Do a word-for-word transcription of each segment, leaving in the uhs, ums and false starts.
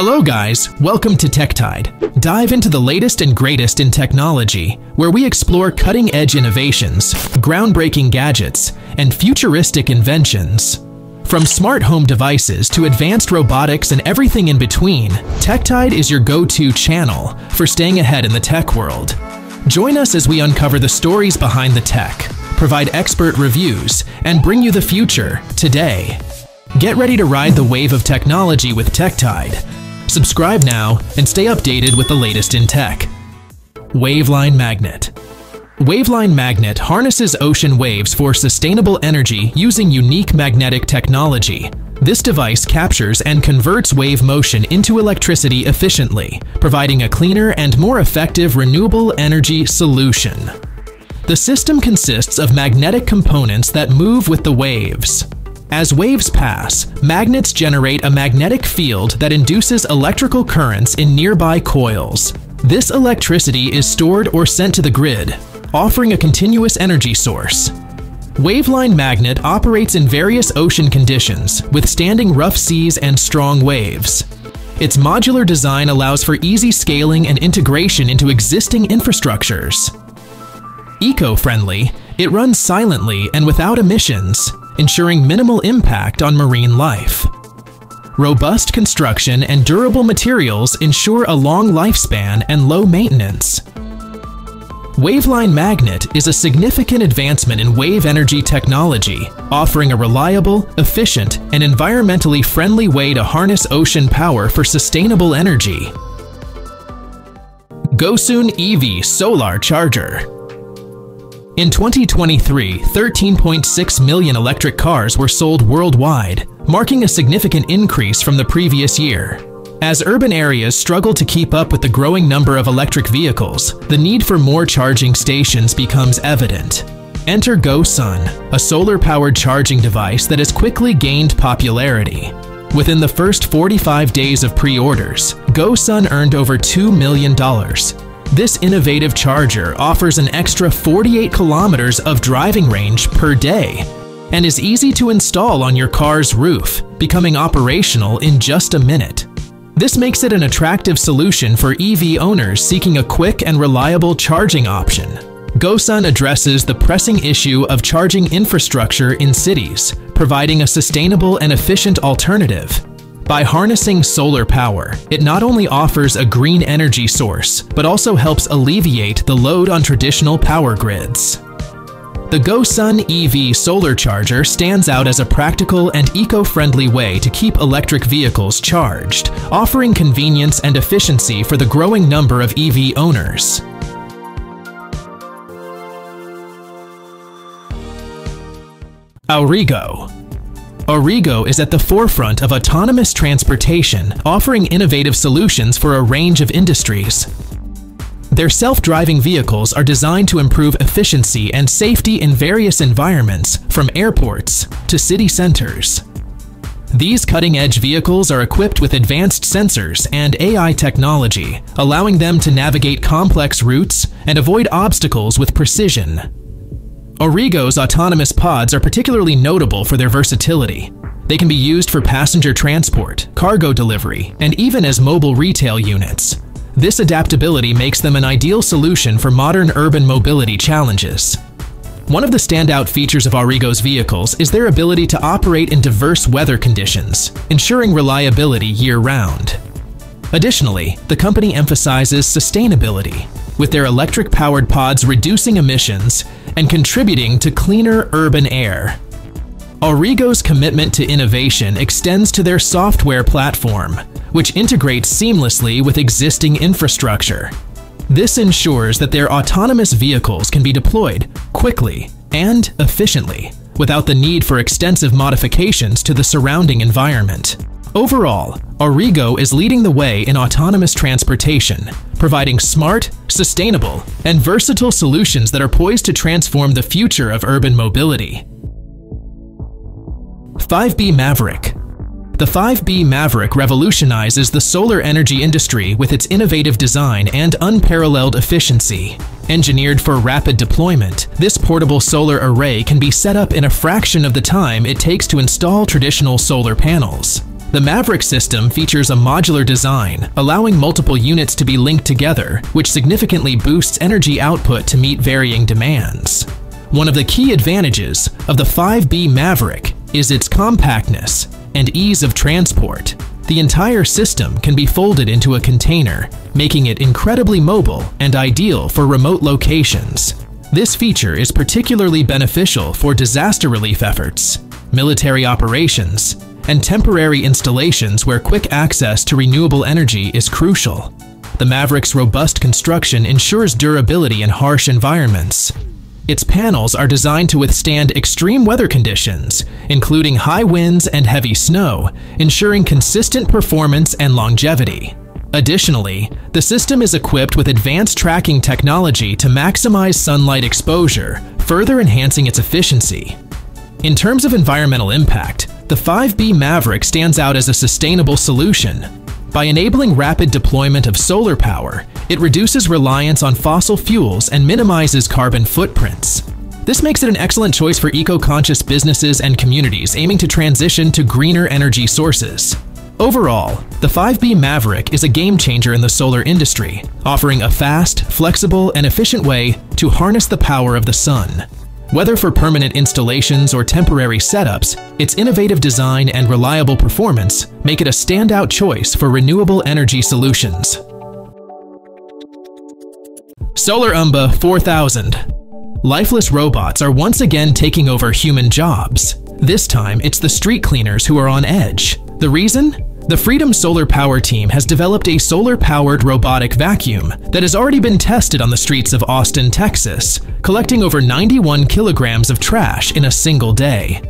Hello guys, welcome to TechTide. Dive into the latest and greatest in technology, where we explore cutting-edge innovations, groundbreaking gadgets, and futuristic inventions. From smart home devices to advanced robotics and everything in between, TechTide is your go-to channel for staying ahead in the tech world. Join us as we uncover the stories behind the tech, provide expert reviews, and bring you the future today. Get ready to ride the wave of technology with TechTide. Subscribe now and stay updated with the latest in tech. Wave Line Magnet. Wave Line Magnet harnesses ocean waves for sustainable energy using unique magnetic technology. This device captures and converts wave motion into electricity efficiently, providing a cleaner and more effective renewable energy solution. The system consists of magnetic components that move with the waves. As waves pass, magnets generate a magnetic field that induces electrical currents in nearby coils. This electricity is stored or sent to the grid, offering a continuous energy source. Waveline Magnet operates in various ocean conditions, withstanding rough seas and strong waves. Its modular design allows for easy scaling and integration into existing infrastructures. Eco-friendly, it runs silently and without emissions, ensuring minimal impact on marine life. Robust construction and durable materials ensure a long lifespan and low maintenance. Waveline Magnet is a significant advancement in wave energy technology, offering a reliable, efficient, and environmentally friendly way to harness ocean power for sustainable energy. GoSun E V Solar Charger. In twenty twenty-three, thirteen point six million electric cars were sold worldwide, marking a significant increase from the previous year. As urban areas struggle to keep up with the growing number of electric vehicles, the need for more charging stations becomes evident. Enter GoSun, a solar-powered charging device that has quickly gained popularity. Within the first forty-five days of pre-orders, GoSun earned over two million dollars. This innovative charger offers an extra forty-eight kilometers of driving range per day and is easy to install on your car's roof, becoming operational in just a minute. This makes it an attractive solution for E V owners seeking a quick and reliable charging option. GoSun addresses the pressing issue of charging infrastructure in cities, providing a sustainable and efficient alternative. By harnessing solar power, it not only offers a green energy source, but also helps alleviate the load on traditional power grids. The GoSun E V solar charger stands out as a practical and eco-friendly way to keep electric vehicles charged, offering convenience and efficiency for the growing number of E V owners. Aurrigo. Aurrigo is at the forefront of autonomous transportation, offering innovative solutions for a range of industries. Their self-driving vehicles are designed to improve efficiency and safety in various environments, from airports to city centers. These cutting-edge vehicles are equipped with advanced sensors and A I technology, allowing them to navigate complex routes and avoid obstacles with precision. Aurrigo's autonomous pods are particularly notable for their versatility. They can be used for passenger transport, cargo delivery, and even as mobile retail units. This adaptability makes them an ideal solution for modern urban mobility challenges. One of the standout features of Aurrigo's vehicles is their ability to operate in diverse weather conditions, ensuring reliability year-round. Additionally, the company emphasizes sustainability, with their electric-powered pods reducing emissions and contributing to cleaner urban air. Aurrigo's commitment to innovation extends to their software platform, which integrates seamlessly with existing infrastructure. This ensures that their autonomous vehicles can be deployed quickly and efficiently, without the need for extensive modifications to the surrounding environment. Overall, Aurrigo is leading the way in autonomous transportation, providing smart, sustainable, and versatile solutions that are poised to transform the future of urban mobility. five B Maverick. The five B Maverick revolutionizes the solar energy industry with its innovative design and unparalleled efficiency. Engineered for rapid deployment, this portable solar array can be set up in a fraction of the time it takes to install traditional solar panels. The Maverick system features a modular design, allowing multiple units to be linked together, which significantly boosts energy output to meet varying demands. One of the key advantages of the five B Maverick is its compactness and ease of transport. The entire system can be folded into a container, making it incredibly mobile and ideal for remote locations. This feature is particularly beneficial for disaster relief efforts, military operations, and temporary installations where quick access to renewable energy is crucial. The Maverick's robust construction ensures durability in harsh environments. Its panels are designed to withstand extreme weather conditions, including high winds and heavy snow, ensuring consistent performance and longevity. Additionally, the system is equipped with advanced tracking technology to maximize sunlight exposure, further enhancing its efficiency. In terms of environmental impact, the five B Maverick stands out as a sustainable solution. By enabling rapid deployment of solar power, it reduces reliance on fossil fuels and minimizes carbon footprints. This makes it an excellent choice for eco-conscious businesses and communities aiming to transition to greener energy sources. Overall, the five B Maverick is a game changer in the solar industry, offering a fast, flexible, and efficient way to harness the power of the sun. Whether for permanent installations or temporary setups, its innovative design and reliable performance make it a standout choice for renewable energy solutions. Solar Umba four thousand. Lifeless robots are once again taking over human jobs. This time, it's the street cleaners who are on edge. The reason? The Freedom Solar Power team has developed a solar-powered robotic vacuum that has already been tested on the streets of Austin, Texas, collecting over ninety-one kilograms of trash in a single day.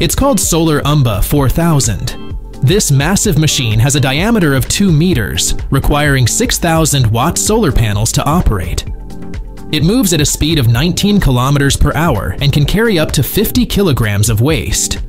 It's called Solar Umba four thousand. This massive machine has a diameter of two meters, requiring six thousand watt solar panels to operate. It moves at a speed of nineteen kilometers per hour and can carry up to fifty kilograms of waste.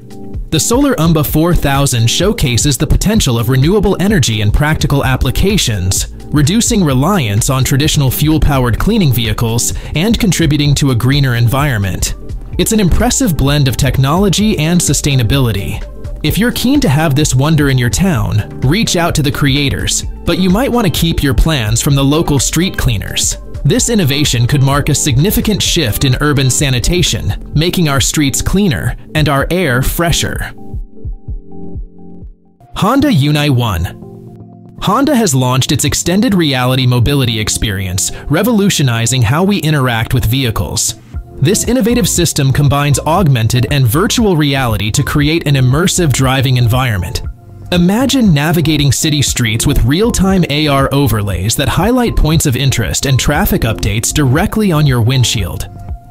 The Solar Umba four thousand showcases the potential of renewable energy in practical applications, reducing reliance on traditional fuel-powered cleaning vehicles and contributing to a greener environment. It's an impressive blend of technology and sustainability. If you're keen to have this wonder in your town, reach out to the creators, but you might want to keep your plans from the local street cleaners. This innovation could mark a significant shift in urban sanitation, making our streets cleaner and our air fresher. Honda U N I one. Honda has launched its extended reality mobility experience, revolutionizing how we interact with vehicles. This innovative system combines augmented and virtual reality to create an immersive driving environment. Imagine navigating city streets with real-time A R overlays that highlight points of interest and traffic updates directly on your windshield.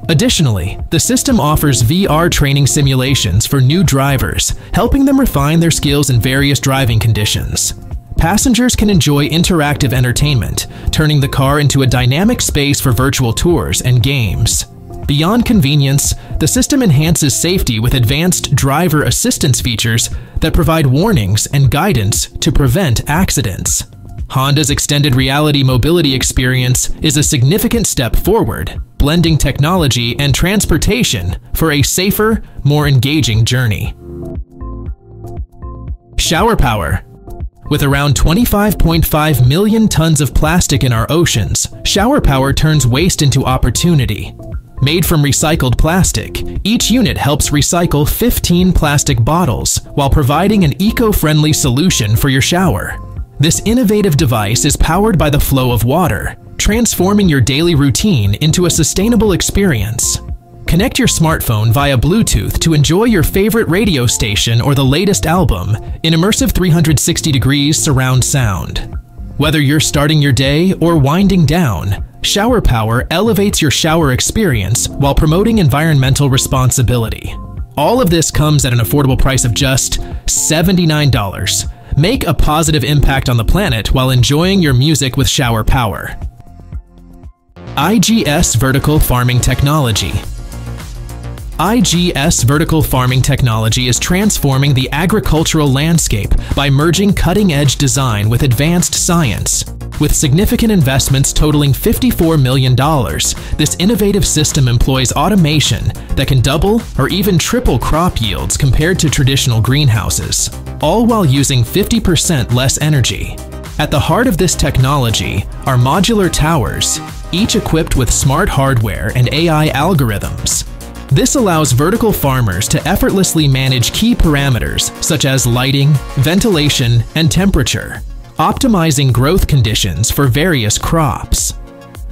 Additionally, the system offers V R training simulations for new drivers, helping them refine their skills in various driving conditions. Passengers can enjoy interactive entertainment, turning the car into a dynamic space for virtual tours and games. Beyond convenience, the system enhances safety with advanced driver assistance features that provide warnings and guidance to prevent accidents. Honda's extended reality mobility experience is a significant step forward, blending technology and transportation for a safer, more engaging journey. Shower Power. With around twenty-five point five million tons of plastic in our oceans, Shower Power turns waste into opportunity. Made from recycled plastic, each unit helps recycle fifteen plastic bottles while providing an eco-friendly solution for your shower. This innovative device is powered by the flow of water, transforming your daily routine into a sustainable experience. Connect your smartphone via Bluetooth to enjoy your favorite radio station or the latest album in immersive three hundred sixty degree surround sound. Whether you're starting your day or winding down, Shower Power elevates your shower experience while promoting environmental responsibility. All of this comes at an affordable price of just seventy-nine dollars. Make a positive impact on the planet while enjoying your music with Shower Power. I G S Vertical Farming Technology. I G S vertical farming technology is transforming the agricultural landscape by merging cutting-edge design with advanced science. With significant investments totaling fifty-four million dollars, this innovative system employs automation that can double or even triple crop yields compared to traditional greenhouses. all while using fifty percent less energy. At the heart of this technology are modular towers, each equipped with smart hardware and A I algorithms. This allows vertical farmers to effortlessly manage key parameters such as lighting, ventilation, and temperature, optimizing growth conditions for various crops.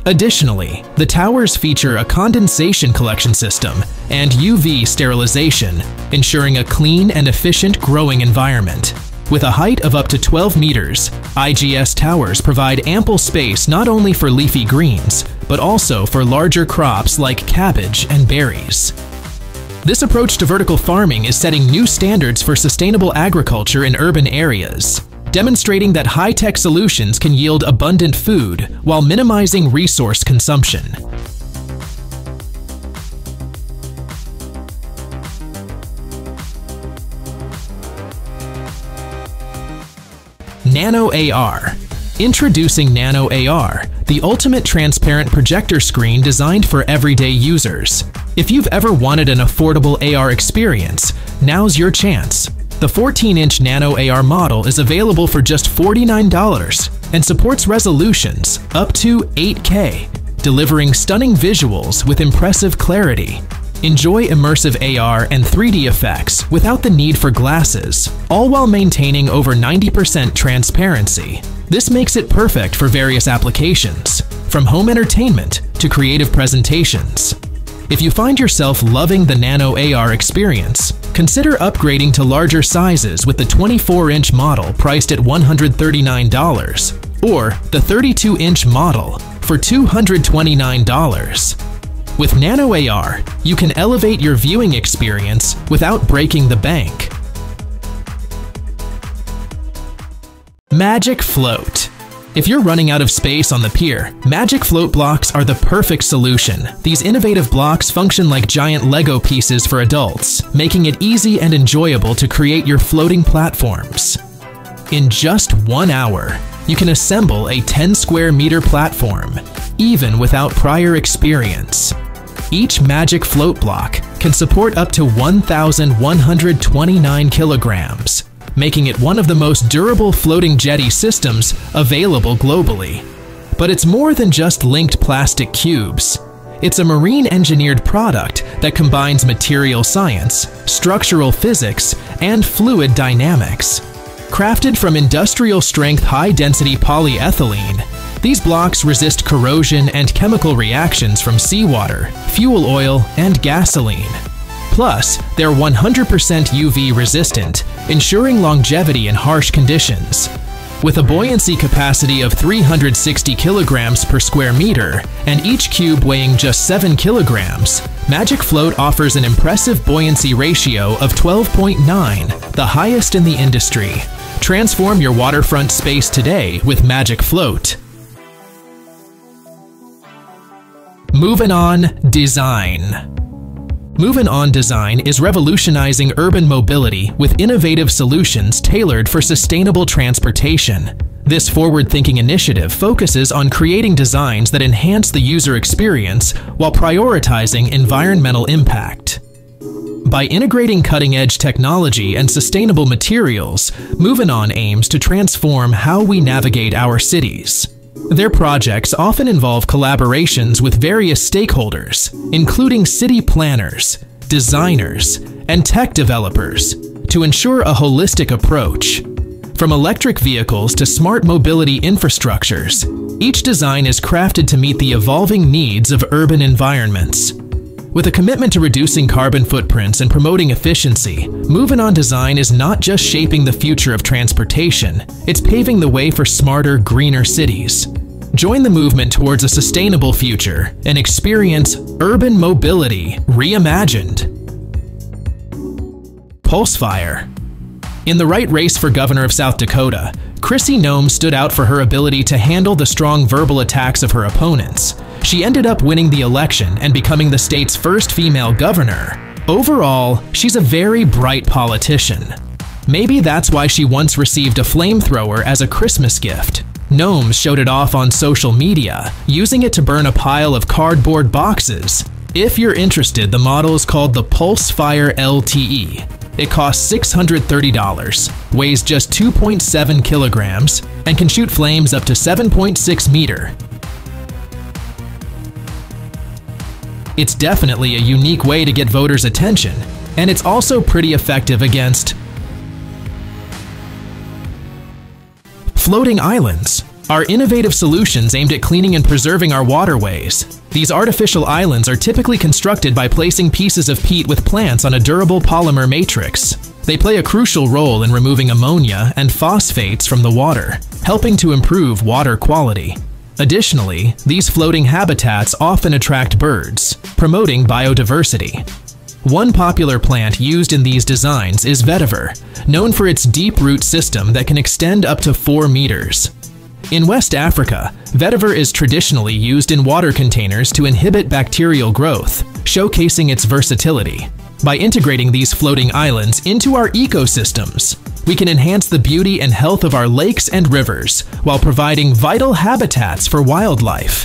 Additionally, the towers feature a condensation collection system and U V sterilization, ensuring a clean and efficient growing environment. With a height of up to twelve meters, I G S towers provide ample space not only for leafy greens, but also for larger crops like cabbage and berries. This approach to vertical farming is setting new standards for sustainable agriculture in urban areas, demonstrating that high-tech solutions can yield abundant food while minimizing resource consumption. NanoAR. Introducing NanoAR, the ultimate transparent projector screen designed for everyday users. If you've ever wanted an affordable A R experience, now's your chance. The fourteen inch NanoAR model is available for just forty-nine dollars and supports resolutions up to eight K, delivering stunning visuals with impressive clarity. Enjoy immersive A R and three D effects without the need for glasses, all while maintaining over ninety percent transparency. This makes it perfect for various applications, from home entertainment to creative presentations. If you find yourself loving the NanoAR experience, consider upgrading to larger sizes with the twenty-four inch model priced at one hundred thirty-nine dollars or the thirty-two inch model for two hundred twenty-nine dollars. With NanoAR, you can elevate your viewing experience without breaking the bank. Magic Float. If you're running out of space on the pier, Magic Float blocks are the perfect solution. These innovative blocks function like giant Lego pieces for adults, making it easy and enjoyable to create your floating platforms. In just one hour, you can assemble a ten square meter platform, even without prior experience. Each Magic Float block can support up to one thousand one hundred twenty-nine kilograms, making it one of the most durable floating jetty systems available globally. But it's more than just linked plastic cubes. It's a marine-engineered product that combines material science, structural physics, and fluid dynamics. Crafted from industrial-strength high-density polyethylene, these blocks resist corrosion and chemical reactions from seawater, fuel oil, and gasoline. Plus, they're one hundred percent U V resistant, ensuring longevity in harsh conditions. With a buoyancy capacity of three hundred sixty kilograms per square meter and each cube weighing just seven kilograms, Magic Float offers an impressive buoyancy ratio of twelve point nine, the highest in the industry. Transform your waterfront space today with Magic Float. Movin' On Design. Movin' On Design is revolutionizing urban mobility with innovative solutions tailored for sustainable transportation. This forward-thinking initiative focuses on creating designs that enhance the user experience while prioritizing environmental impact. By integrating cutting-edge technology and sustainable materials, Movin' On aims to transform how we navigate our cities. Their projects often involve collaborations with various stakeholders, including city planners, designers, and tech developers, to ensure a holistic approach. From electric vehicles to smart mobility infrastructures, each design is crafted to meet the evolving needs of urban environments. With a commitment to reducing carbon footprints and promoting efficiency, Movin' On Design is not just shaping the future of transportation, it's paving the way for smarter, greener cities. Join the movement towards a sustainable future and experience urban mobility reimagined. Pulsefire. In the right race for governor of South Dakota, Chrissy Noem stood out for her ability to handle the strong verbal attacks of her opponents. She ended up winning the election and becoming the state's first female governor. Overall, she's a very bright politician. Maybe that's why she once received a flamethrower as a Christmas gift. Noem showed it off on social media, using it to burn a pile of cardboard boxes. If you're interested, the model is called the Pulsefire L T E. It costs six hundred thirty dollars, weighs just two point seven kilograms, and can shoot flames up to seven point six meters. It's definitely a unique way to get voters' attention, and it's also pretty effective against floating islands are innovative solutions aimed at cleaning and preserving our waterways. These artificial islands are typically constructed by placing pieces of peat with plants on a durable polymer matrix. They play a crucial role in removing ammonia and phosphates from the water, helping to improve water quality. Additionally, these floating habitats often attract birds, promoting biodiversity. One popular plant used in these designs is vetiver, known for its deep root system that can extend up to four meters. In West Africa, vetiver is traditionally used in water containers to inhibit bacterial growth, showcasing its versatility. By integrating these floating islands into our ecosystems, we can enhance the beauty and health of our lakes and rivers while providing vital habitats for wildlife.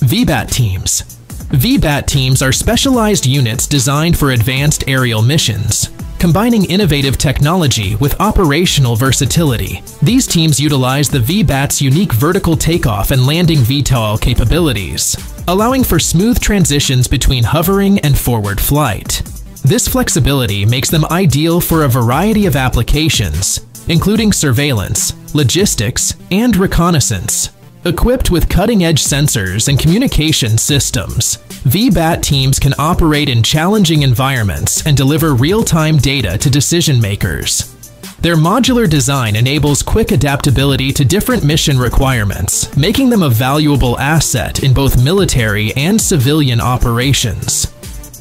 V BAT teams. V BAT teams are specialized units designed for advanced aerial missions. Combining innovative technology with operational versatility, these teams utilize the V BAT's unique vertical takeoff and landing V TOL capabilities, allowing for smooth transitions between hovering and forward flight. This flexibility makes them ideal for a variety of applications, including surveillance, logistics, and reconnaissance. Equipped with cutting-edge sensors and communication systems, V BAT teams can operate in challenging environments and deliver real-time data to decision-makers. Their modular design enables quick adaptability to different mission requirements, making them a valuable asset in both military and civilian operations.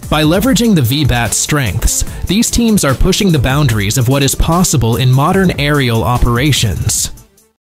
By leveraging the V BAT's strengths, these teams are pushing the boundaries of what is possible in modern aerial operations.